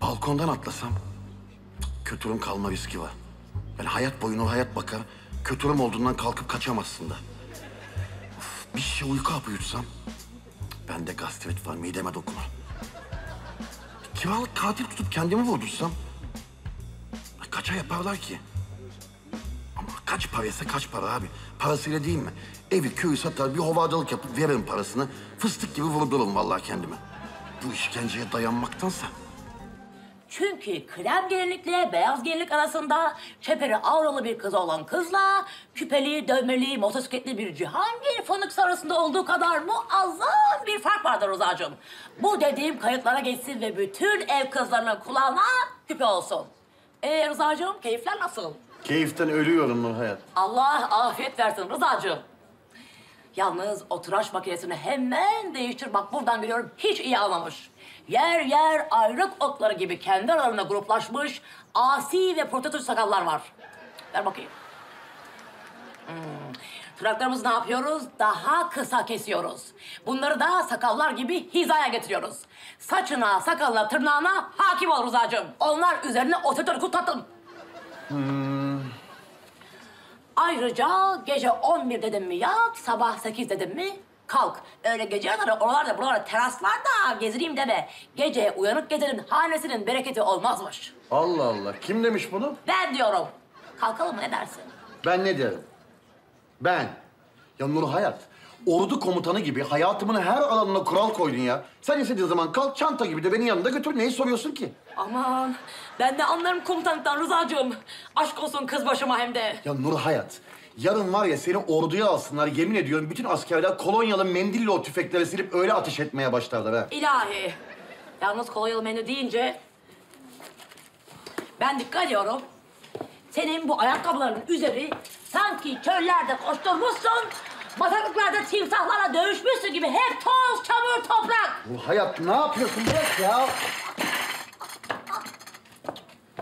balkondan atlasam kötürüm kalma riski var. Yani hayat boyu Nurhayat bakar, kötürüm olduğundan kalkıp kaçamazsın da. Of, bir şişe uyku hapı yutsam, bende gastrit var, mideme dokunur. Kiralık katil tutup kendimi vurdursam, kaça yaparlar ki? Ama kaç paraysa kaç para abi, parasıyla değil mi? Evi köyü satar, bir hovardalık yapıp veririm parasını, fıstık gibi vurdururum vallahi kendimi. Bu işkenceye dayanmaktansa. Çünkü krem gelinlikle beyaz gelinlik arasında çeperi avralı bir kız olan kızla küpeli, dövmeli, motosikletli bir Cihangir fındıksı arasında olduğu kadar muazzam bir fark vardır Rıza'cığım. Bu dediğim kayıtlara geçsin ve bütün ev kızlarının kulağına küpe olsun. Rıza'cığım keyifler nasıl? Keyiften ölüyorum Nurhayat. Allah afiyet versin Rıza'cığım. Yalnız o tıraş makinesini hemen değiştir. Bak buradan biliyorum hiç iyi anlamış. Yer yer ayrık otları gibi kendi aralarında gruplaşmış asi ve portatür sakallar var. Ver bakayım. Tırnaklarımızı ne yapıyoruz? Daha kısa kesiyoruz. Bunları da sakallar gibi hizaya getiriyoruz. Saçına, sakalına, tırnağına hakim ol Rıza'cığım. Onlar üzerine oturtur kutlatın. Ayrıca gece 11 dedim mi yat, sabah 8 dedim mi kalk. Öyle gece araları oralarda buralarda teraslarda gezireyim deme. Gece uyanık gezenin hanesinin bereketi olmazmış. Allah Allah, kim demiş bunu? Ben diyorum. Kalkalım mı, ne dersin? Ben ne derim? Ben. Ya Nurhayat, ordu komutanı gibi hayatımın her alanına kural koydun ya. Sen istediğin zaman kalk çanta gibi de beni yanında götür. Neyi soruyorsun ki? Aman, ben de anlarım komutanlıktan Rıza'cığım. Aşk olsun kız başıma hem de. Ya Nurhayat, yarın var ya seni orduya alsınlar. Yemin ediyorum bütün askerler kolonyalı mendille o tüfekleri silip öyle ateş etmeye başlarlar ha. İlahi. Yalnız kolonyalı mendil deyince ben dikkat ediyorum. Senin bu ayakkabılarının üzeri sanki çöllerde koşturmuşsun, bataklıklarda timsahlarla dövüşmüşsün gibi hep toz, çamur, toprak. Nurhayat ne yapıyorsun? Bırak ya.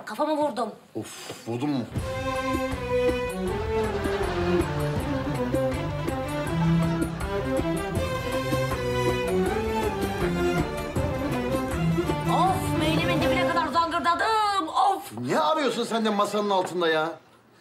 Kafamı vurdum. Of, vurdun mu? Of, beynimin dibine kadar zangırdadım. Of. Ne arıyorsun sen de masanın altında ya?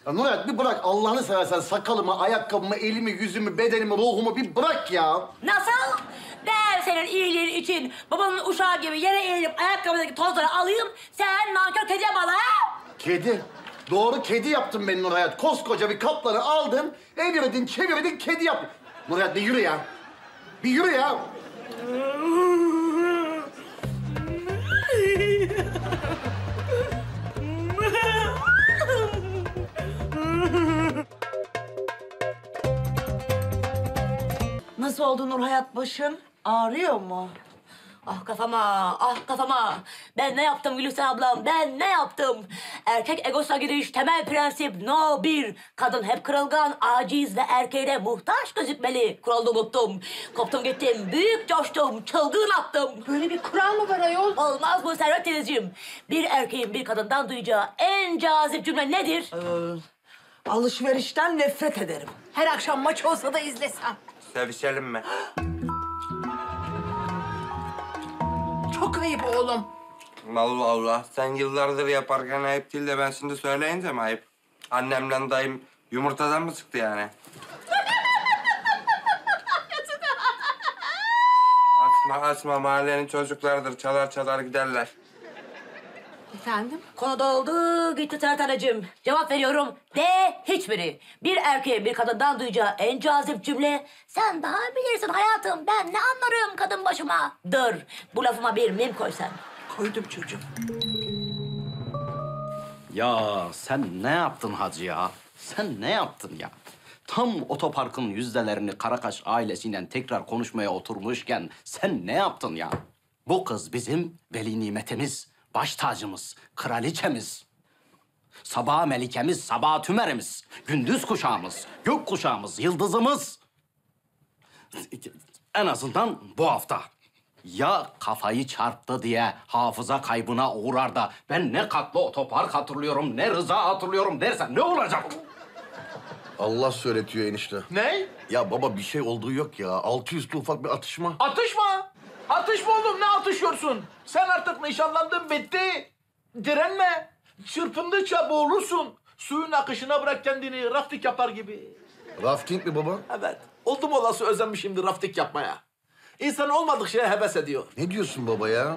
Ya Nurhayat bir bırak Allah'ını seversen sakalımı, ayakkabımı, elimi, yüzümü, bedenimi, ruhumu bir bırak ya. Nasıl? Ben senin iyiliğin için babanın uşağı gibi yere eğilip ayakkabıdaki tozları alayım, sen nankör kediye bala ha? Kedi. Doğru kedi yaptın beni Nurhayat. Koskoca bir kaplanı aldın, evirdin, çevirdin, kedi yaptın. Nurhayat bir yürü ya. Bir yürü ya. Nasıl oldu Nurhayat başın? Ağrıyor mu? Ah kafama, ah kafama. Ben ne yaptım Gülse ablam, ben ne yaptım? Erkek egosuna giriş, temel prensip no 1. Kadın hep kırılgan, aciz ve erkeğine muhtaç gözükmeli. Kuralını unuttum. Koptum gittim, büyük coştum, çılgın attım. Böyle bir kural mı var ayol? Olmaz bu Servet teyzeciğim. Bir erkeğin bir kadından duyacağı en cazip cümle nedir? Alışverişten nefret ederim. Her akşam maç olsa da izlesem. Sevişelim mi? Çok ayıp oğlum. Allah Allah. Sen yıllardır yaparken ayıp değil de ben şimdi söyleyince mi ayıp? Annemle dayım yumurtadan mı çıktı yani? Açma mahallenin çocuklarıdır. Çalar çalar giderler. Efendim? Konu doldu gitti Sertaneciğim. Cevap veriyorum. Hiçbiri. Bir erkeğin bir kadından duyacağı en cazip cümle... ...sen daha bilirsin hayatım, ben ne anlarım kadın başıma. Dur, bu lafıma bir mim koy sen. Koydum çocuğum. Ya sen ne yaptın hacı ya? Sen ne yaptın ya? Tam otoparkın yüzdelerini Karakaş ailesiyle tekrar konuşmaya oturmuşken... ...sen ne yaptın ya? Bu kız bizim veli nimetimiz. Baş tacımız, kraliçemiz, sabah melikemiz, sabah tümerimiz, gündüz kuşağımız, gök kuşağımız, yıldızımız. En azından bu hafta. Ya kafayı çarptı diye hafıza kaybına uğrar da ben ne katlı otopark hatırlıyorum, ne Rıza hatırlıyorum dersen ne olacak? Allah söyletiyor enişte. Ne? Ya baba bir şey olduğu yok ya. Altı üstü ufak bir atışma. Atışma? Atış mı oğlum? Ne atışıyorsun? Sen artık nişanlandın, bitti. Direnme. Çırpındıkça boğulursun. Suyun akışına bırak kendini. Rafting yapar gibi. Rafting mi baba? Evet. Oldum olası özenmişimdir rafting yapmaya. İnsan olmadık şeye heves ediyor. Ne diyorsun baba ya?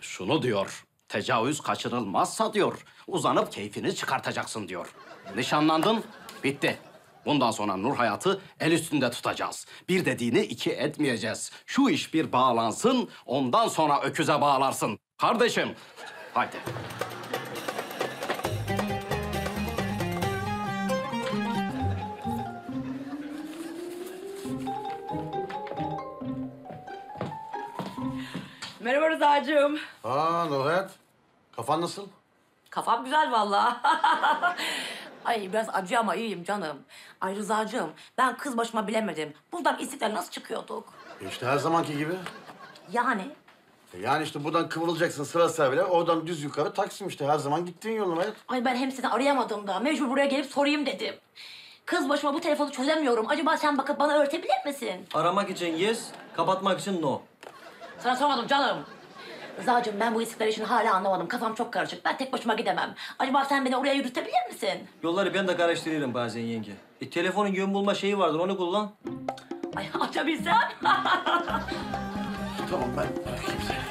Şunu diyor. Tecavüz kaçınılmazsa diyor. Uzanıp keyfini çıkartacaksın diyor. Nişanlandın, bitti. Bundan sonra Nurhayat'ı el üstünde tutacağız. Bir dediğini iki etmeyeceğiz. Şu iş bir bağlansın, ondan sonra öküze bağlarsın. Kardeşim, haydi. Merhaba Rıza'cığım. Aa Nurhayat, kafan nasıl? Kafam güzel vallahi. Ay biraz acı ama iyiyim canım. Ay Rıza'cığım, ben kız başıma bilemedim. Buradan istiklal nasıl çıkıyorduk? İşte her zamanki gibi. Yani? Yani işte buradan kıvrılacaksın sıra sırayla, oradan düz yukarı Taksim işte. Her zaman gittiğin yolun hayat. Ay ben hem seni arayamadım da mecbur buraya gelip sorayım dedim. Kız başıma bu telefonu çözemiyorum. Acaba sen bakıp bana öğretebilir misin? Aramak için yes, kapatmak için no. Sana sormadım canım. Rıza'cığım ben bu istiklal işini hala anlamadım. Kafam çok karışık. Ben tek başıma gidemem. Acaba sen beni oraya yürütebilir misin? Yolları ben de karıştırırım bazen yenge. Telefonun yön bulma şeyi vardır, onu kullan. Ay açabilsem. Tamam ben bırakayım seni.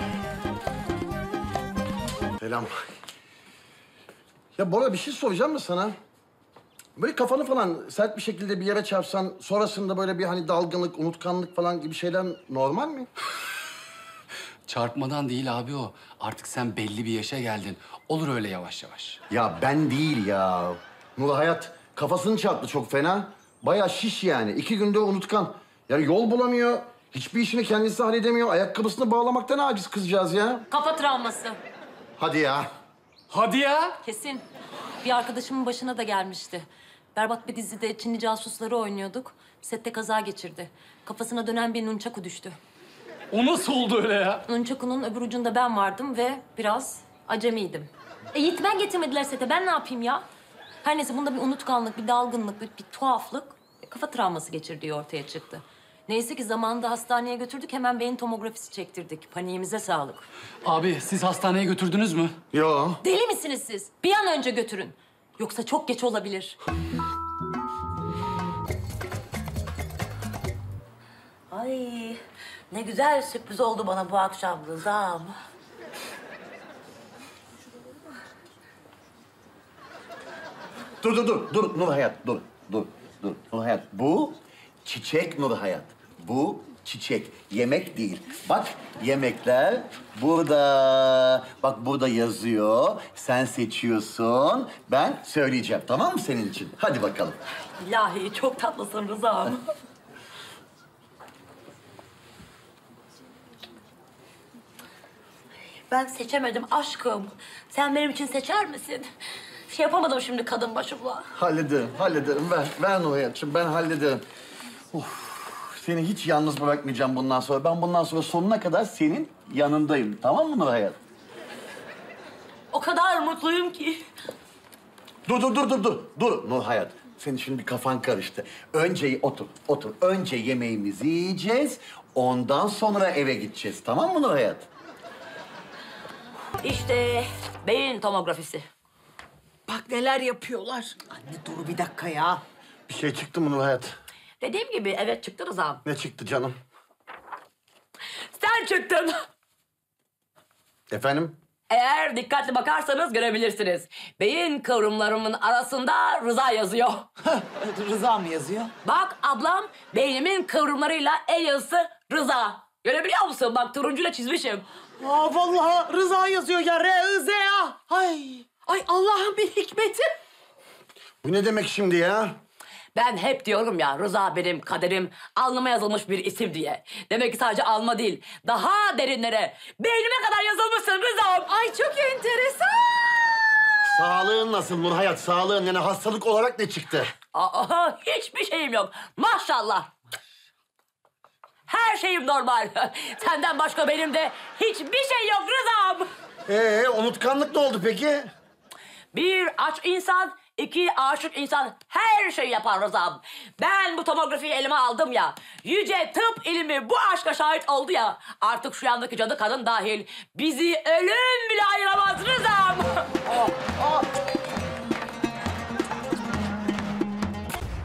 Selam. Ya Bora bir şey soracağım mı sana? Böyle kafanı falan sert bir şekilde bir yere çarpsan, sonrasında böyle bir hani dalgınlık, unutkanlık falan gibi şeyler normal mi? Çarpmadan değil abi o. Artık sen belli bir yaşa geldin. Olur öyle yavaş yavaş. Ya ben değil ya. Nurhayat kafasını çarptı çok fena. Bayağı şiş yani. 2 günde unutkan. Yani yol bulamıyor. Hiçbir işini kendisi halledemiyor. Ayakkabısını bağlamaktan aciz kızcağız ya. Kafa travması. Hadi ya. Hadi ya. Kesin. Bir arkadaşımın başına da gelmişti. Berbat bir dizide Çinli casusları oynuyorduk. Sette kaza geçirdi. Kafasına dönen bir nunchaku düştü. O nasıl oldu öyle ya? Nunchaku'nun öbür ucunda ben vardım ve biraz acemiydim. Eğitmen getirmediler sete. Ben ne yapayım ya? Her neyse bunda bir unutkanlık, bir dalgınlık, bir tuhaflık. Kafa travması geçirdiği ortaya çıktı. Neyse ki zamanında hastaneye götürdük. Hemen beyin tomografisi çektirdik. Paniğimize sağlık. Abi siz hastaneye götürdünüz mü? Yo. Deli misiniz siz? Bir an önce götürün. Yoksa çok geç olabilir. Ay. Ne güzel sürpriz oldu bana bu akşam Rıza'm. Dur Nurhayat, dur Nurhayat. Bu çiçek Nurhayat. Bu çiçek, yemek değil. Bak yemekler burada. Bak burada yazıyor. Sen seçiyorsun. Ben söyleyeceğim. Tamam mı senin için? Hadi bakalım. İlahi çok tatlısın Rıza'm. Ben seçemedim aşkım. Sen benim için seçer misin? Şey yapamadım şimdi kadın başımla. Hallederim. Ver Nurhayat'cığım, ben hallederim. Of, seni hiç yalnız bırakmayacağım bundan sonra. Ben bundan sonra sonuna kadar senin yanındayım. Tamam mı Nurhayat? O kadar mutluyum ki. Dur Nurhayat. Senin şimdi kafan karıştı. Önce otur. Önce yemeğimizi yiyeceğiz. Ondan sonra eve gideceğiz. Tamam mı Nurhayat? İşte beyin tomografisi. Bak neler yapıyorlar. Anne dur bir dakika ya. Bir şey çıktı mı Nurhayat? Dediğim gibi evet çıktı Rıza'm. Ne çıktı canım? Sen çıktın. Efendim? Eğer dikkatli bakarsanız görebilirsiniz. Beyin kıvrımlarımın arasında Rıza yazıyor. Rıza mı yazıyor? Bak ablam beynimin kıvrımlarıyla el yazısı Rıza. Görebiliyor musun? Bak turuncuyla çizmişim. Aa vallahi Rıza yazıyor ya. R-I-Z-A. Ay Allah'ın bir hikmeti. Bu ne demek şimdi ya? Ben hep diyorum ya Rıza benim kaderim, alnıma yazılmış bir isim diye. Demek ki sadece alnıma değil, daha derinlere, beynime kadar yazılmışsın Rıza'm. Ay çok enteresan. Sağlığın nasıl Nurhayat? Sağlığın yani hastalık olarak ne çıktı? Aa hiçbir şeyim yok. Maşallah. Her şeyim normal. Senden başka benim de hiçbir şey yok Rıza'm. Unutkanlık ne oldu peki? Bir aç insan İki aşık insan her şeyi yapar Rıza'm. Ben bu tomografiyi elime aldım ya. Yüce tıp ilmi bu aşka şahit oldu ya. Artık şu yandaki cadı kadın dahil bizi ölüm bile ayıramaz Rıza'm. Oh, oh.